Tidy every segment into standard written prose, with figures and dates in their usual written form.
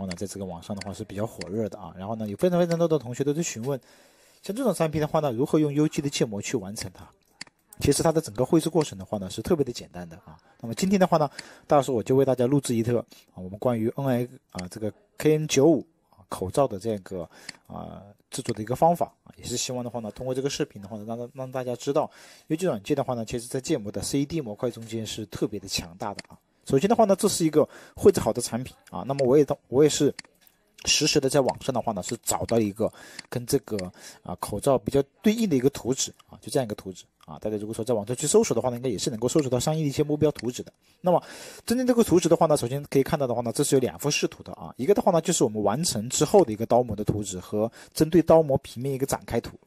后呢，在这个网上的话是比较火热的啊。然后呢，有非常非常多的同学都在询问，像这种产品的话呢，如何用 UG 的建模去完成它？其实它的整个绘制过程的话呢，是特别的简单的啊。那么今天的话呢，到时候我就为大家录制一个啊，我们关于 这个 KN95 口罩的这个制作的一个方法啊，也是希望的话呢，通过这个视频的话呢，让大家知道 ，UG 软件的话呢，其实在建模的 CAD 模块中间是特别的强大的啊。首先的话呢，这是一个绘制好的产品啊，那么我也是实时的在网上的话呢，是找到一个跟这个口罩比较对应的一个图纸啊，就这样一个图纸啊，大家如果说在网上去搜索的话呢，应该也是能够搜索到相应的一些目标图纸的。那么针对这个图纸的话呢，首先可以看到的话呢，这是有两幅视图的啊，一个的话呢就是我们完成之后的一个刀模的图纸和针对刀模平面一个展开图。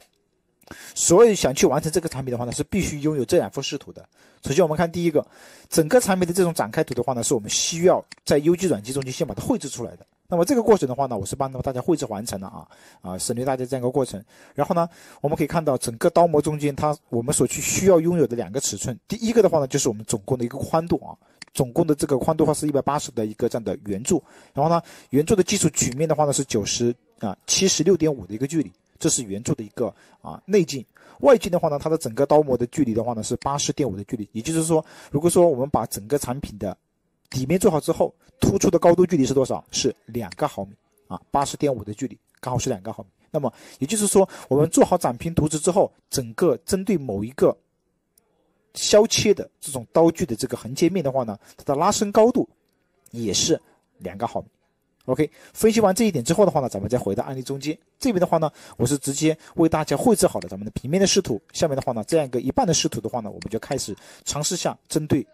所以想去完成这个产品的话呢，是必须拥有这两幅视图的。首先我们看第一个，整个产品的这种展开图的话呢，是我们需要在 UG 软件中间先把它绘制出来的。那么这个过程的话呢，我是帮大家绘制完成了啊，省略大家这样一个过程。然后呢，我们可以看到整个刀模中间我们所去需要拥有的两个尺寸，第一个的话呢，就是我们总共的一个宽度啊。总共的这个宽度话是180的一个这样的圆柱，然后呢，圆柱的基础曲面的话呢是76.5的一个距离，这是圆柱的一个内径。外径的话呢，它的整个刀模的距离的话呢是 80.5 的距离，也就是说，如果说我们把整个产品的底面做好之后，突出的高度距离是多少？是2毫米啊， 80.5 的距离刚好是2毫米。那么也就是说，我们做好展平图纸之后，整个针对某一个削切的这种刀具的这个横截面的话呢，它的拉伸高度也是2毫米。OK， 分析完这一点之后的话呢，咱们再回到案例中间这边的话呢，我是直接为大家绘制好了咱们的平面的视图。下面的话呢，这样一个一半的视图的话呢，我们就开始尝试下针对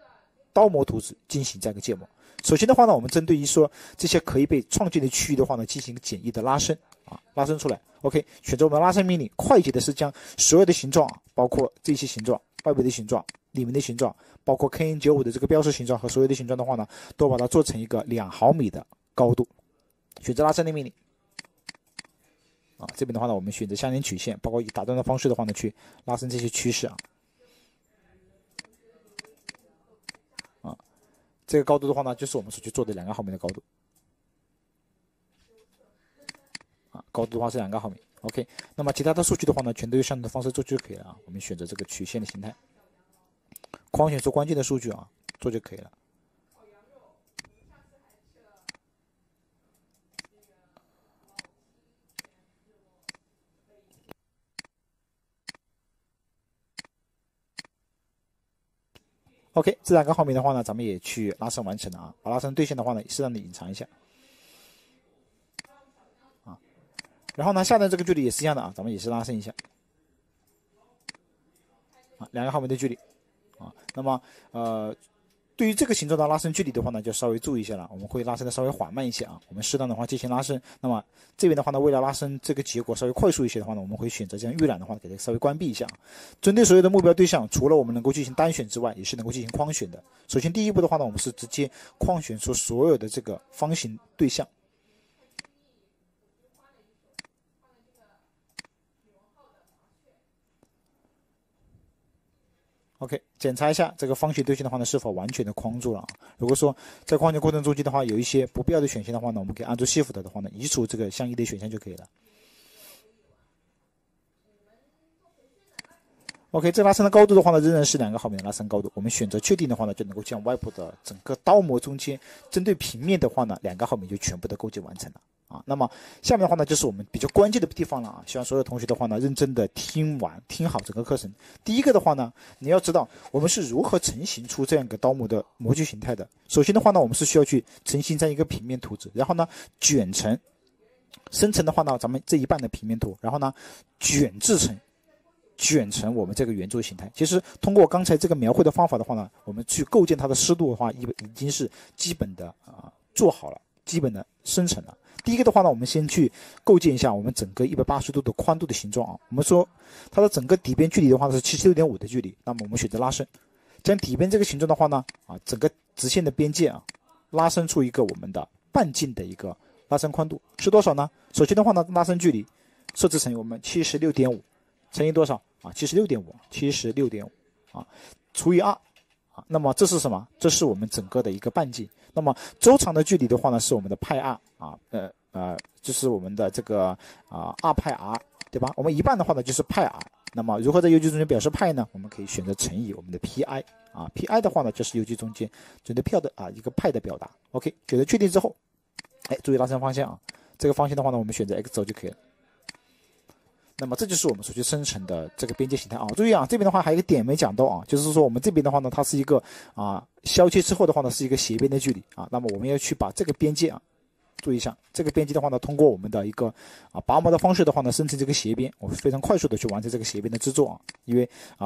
刀模图纸进行这样一个建模。首先的话呢，我们针对于说这些可以被创建的区域的话呢，进行简易的拉伸拉伸出来。OK， 选择我们的拉伸命令，快捷的是将所有的形状，包括这些形状。外围的形状，里面的形状，包括 KN95 的这个标识形状和所有的形状的话呢，都把它做成一个2毫米的高度。选择拉伸的命令啊，这边的话呢，我们选择相连曲线，包括以打断的方式的话呢，去拉伸这些趋势啊，这个高度的话呢，就是我们所去做的2毫米的高度啊，高度的话是2毫米。OK， 那么其他的数据的话呢，全都用相同的方式做就可以了啊。我们选择这个曲线的形态，框选出关键的数据啊，做就可以了。OK， 这2毫米的话呢，咱们也去拉伸完成了啊。把拉伸对象的话呢，适当的隐藏一下。然后呢，下段这个距离也是一样的啊，咱们也是拉伸一下啊，2毫米的距离啊。那么对于这个形状的拉伸距离的话呢，就稍微注意一下了，我们会拉伸的稍微缓慢一些啊，我们适当的话进行拉伸。那么这边的话呢，为了拉伸这个结果稍微快速一些的话呢，我们会选择这样预览的话，给它稍微关闭一下。针对所有的目标对象，除了我们能够进行单选之外，也是能够进行框选的。首先第一步的话呢，我们是直接框选出所有的这个方形对象。OK， 检查一下这个方形对象的话呢，是否完全的框住了啊？如果说在框选过程中间的话，有一些不必要的选项的话呢，我们可以按住 Shift 的话呢，移除这个相应的选项就可以了。OK， 这拉伸的高度的话呢，仍然是2毫米的拉伸高度。我们选择确定的话呢，就能够将外部的整个刀模中间针对平面的话呢，2毫米就全部的构建完成了啊。那么下面的话呢，就是我们比较关键的地方了啊！希望所有同学的话呢，认真的听好整个课程。第一个的话呢，你要知道我们是如何成型出这样一个刀模的模具形态的。首先的话呢，我们是需要去成型这样一个平面图纸，然后呢，生成的话呢，咱们这一半的平面图，然后呢，卷成我们这个圆柱形态。其实通过刚才这个描绘的方法的话呢，我们去构建它的湿度的话，已经是基本的做好了，基本的生成了。第一个的话呢，我们先去构建一下我们整个180度的宽度的形状啊。我们说它的整个底边距离的话呢是 76.5 的距离，那么我们选择拉伸，将底边这个形状的话呢整个直线的边界拉伸出一个我们的半径的一个拉伸宽度是多少呢？首先的话呢，拉伸距离设置成我们 76.5 乘以多少啊？ 76.5 啊，除以2啊。那么这是什么？这是我们整个的一个半径。那么周长的距离的话呢，是我们的派 r 啊，就是我们的这个2派 r， 对吧？我们一半的话呢就是派 r。那么如何在 UG 中间表示派呢？我们可以选择乘以我们的 pi 啊 ，pi 的话呢就是 UG 中间准确票的一个派的表达。OK， 选择确定之后，哎，注意拉伸方向啊，这个方向的话呢，我们选择 x 轴就可以了。 那么这就是我们所去生成的这个边界形态啊！注意啊，这边的话还有一个点没讲到啊，就是说我们这边的话呢，它是一个消切之后的话呢，是一个斜边的距离啊。那么我们要去把这个边界啊，注意一下，这个边界的话呢，通过我们的一个拔模的方式的话呢，生成这个斜边，我们非常快速的去完成这个斜边的制作啊。因为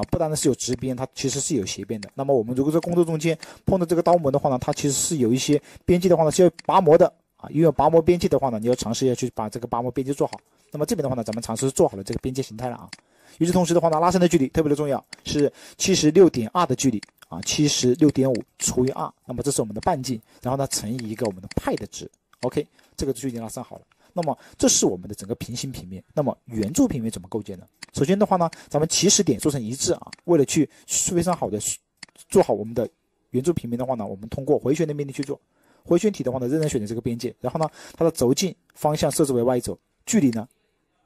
不单单是有直边，它其实是有斜边的。那么我们如果在工作中间碰到这个刀模的话呢，它其实是有一些边界的话呢是要拔模的。 因为拔模边界的话呢，你要尝试一下去把这个拔模边界做好。那么这边的话呢，咱们尝试做好了这个边界形态了啊。与此同时的话呢，拉伸的距离特别的重要，是 76.2 的距离啊， 76.5 除以2，那么这是我们的半径，然后呢乘以一个我们的派的值。OK， 这个就已经拉伸好了。那么这是我们的整个平行平面。那么圆柱平面怎么构建呢？首先的话呢，咱们起始点做成一致啊，为了去非常好的做好我们的圆柱平面的话呢，我们通过回旋的命令去做。 回旋体的话呢，仍然选择这个边界，然后呢，它的轴径方向设置为 y 轴，距离呢，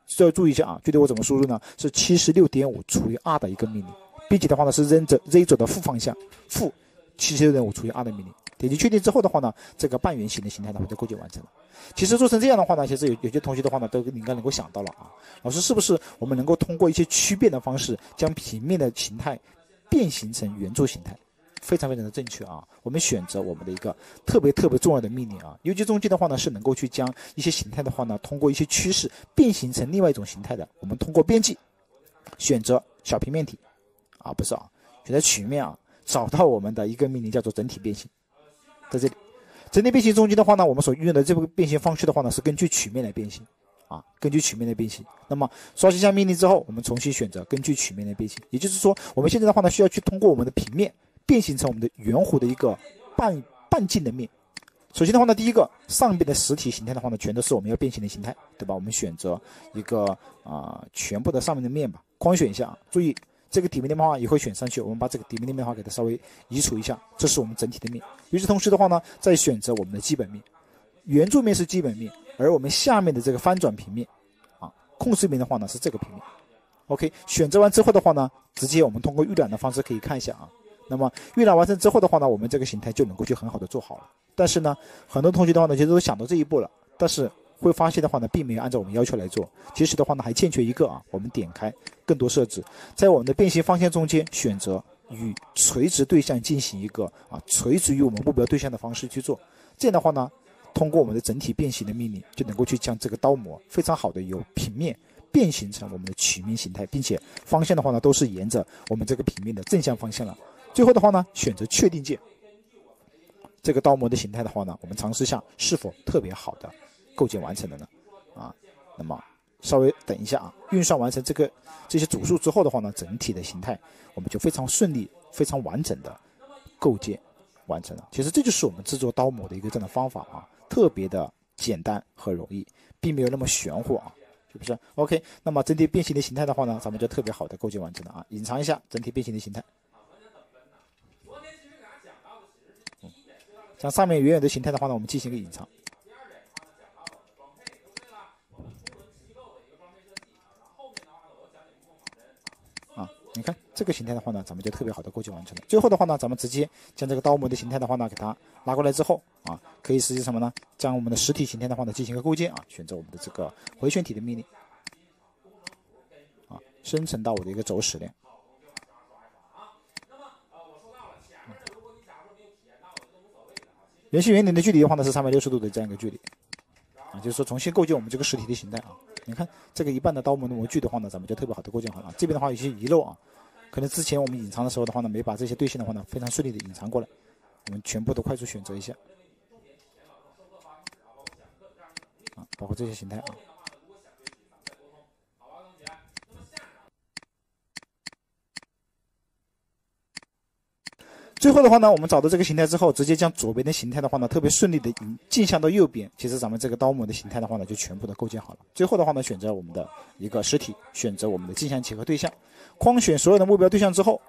需要注意一下啊，距离我怎么输入呢？是 76.5 除以2的一个命令，并且的话呢是 z 轴的负方向，负 76.5 除以2的命令。点击确定之后的话呢，这个半圆形的形态它就构建完成了。其实做成这样的话呢，其实有些同学的话呢，都应该能够想到了啊，老师是不是我们能够通过一些曲变的方式，将平面的形态变形成圆柱形态？ 非常非常的正确啊！我们选择我们的一个特别重要的命令啊 ，UG 中间的话呢是能够去将一些形态的话呢，通过一些趋势变形成另外一种形态的。我们通过编辑选择小平面体啊，不是啊，选择曲面啊，找到我们的一个命令叫做整体变形，在这里，整体变形中间的话呢，我们所运用的这个变形方式的话呢，是根据曲面来变形。 啊，根据曲面的变形。那么刷新一下命令之后，我们重新选择根据曲面的变形。也就是说，我们现在的话呢，需要去通过我们的平面变形成我们的圆弧的一个半径的面。首先的话呢，第一个上边的实体形态的话呢，全都是我们要变形的形态，对吧？我们选择一个全部的上面的面吧，框选一下啊。注意这个底面的话也会选上去，我们把这个底面的面的话给它稍微移除一下，这是我们整体的面。与此同时的话呢，再选择我们的基本面，圆柱面是基本面。 而我们下面的这个翻转平面，控制面的话呢是这个平面。OK， 选择完之后的话呢，直接我们通过预览的方式可以看一下啊。那么预览完成之后的话呢，我们这个形态就能够去很好的做好了。但是呢，很多同学的话呢，其实都想到这一步了，但是会发现的话呢，并没有按照我们要求来做。其实的话呢，还欠缺一个啊。我们点开更多设置，在我们的变形方向中间选择与垂直对象进行一个垂直于我们目标对象的方式去做。这样的话呢。 通过我们的整体变形的命令，就能够去将这个刀模非常好的由平面变形成我们的曲面形态，并且方向的话呢，都是沿着我们这个平面的正向方向了。最后的话呢，选择确定键，这个刀模的形态的话呢，我们尝试一下是否特别好的构建完成了呢？那么稍微等一下啊，运算完成这些组数之后的话呢，整体的形态我们就非常顺利、非常完整的构建完成了。其实这就是我们制作刀模的一个这样的方法啊。 特别的简单和容易，并没有那么玄乎啊，是不是 ？OK， 那么整体变形的形态的话呢，咱们就特别好的构建完成了啊。隐藏一下整体变形的形态，像上面原有的形态的话呢，我们进行一个隐藏。你看这个形态的话呢，咱们就特别好的构建完成了。最后的话呢，咱们直接将这个刀模的形态的话呢，给它拉过来之后可以实现什么呢？将我们的实体形态的话呢，进行一个构建选择我们的这个回旋体的命令生成到我的一个轴矢链。圆心圆点的距离的话呢是360度的这样一个距离就是说重新构建我们这个实体的形态。 你看这个一半的刀模的模具的话呢，咱们就特别好的构建好了。这边的话有些遗漏啊，可能之前我们隐藏的时候的话呢，没把这些对象的话呢非常顺利的隐藏过来。我们全部都快速选择一下包括这些形态。最后的话呢，我们找到这个形态之后，直接将左边的形态的话呢，特别顺利的镜像到右边。其实咱们这个刀模的形态的话呢，就全部的构建好了。最后的话呢，选择我们的一个实体，选择我们的镜像结合对象，框选所有的目标对象之后，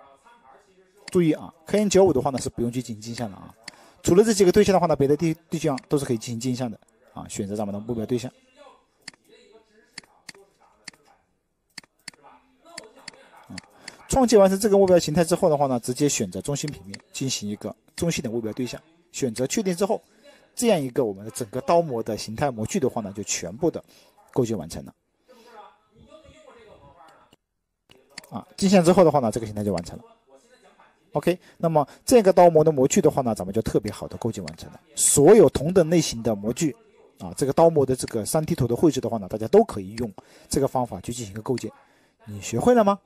注意KN95的话呢是不用去进行镜像了除了这几个对象的话呢，别的对象都是可以进行进项的啊。选择咱们的目标对象。嗯，创建完成这个目标形态之后的话呢，直接选择中心平面进行一个中心点目标对象，选择确定之后，这样一个我们的整个刀模的形态模具的话呢，就全部的构建完成了。 啊，进项之后的话呢，这个形态就完成了。OK， 那么这个刀模的模具的话呢，咱们就特别好的构建完成了。所有同等类型的模具，啊，这个刀模的这个3D 图的绘制的话呢，大家都可以用这个方法去进行一个构建。你学会了吗？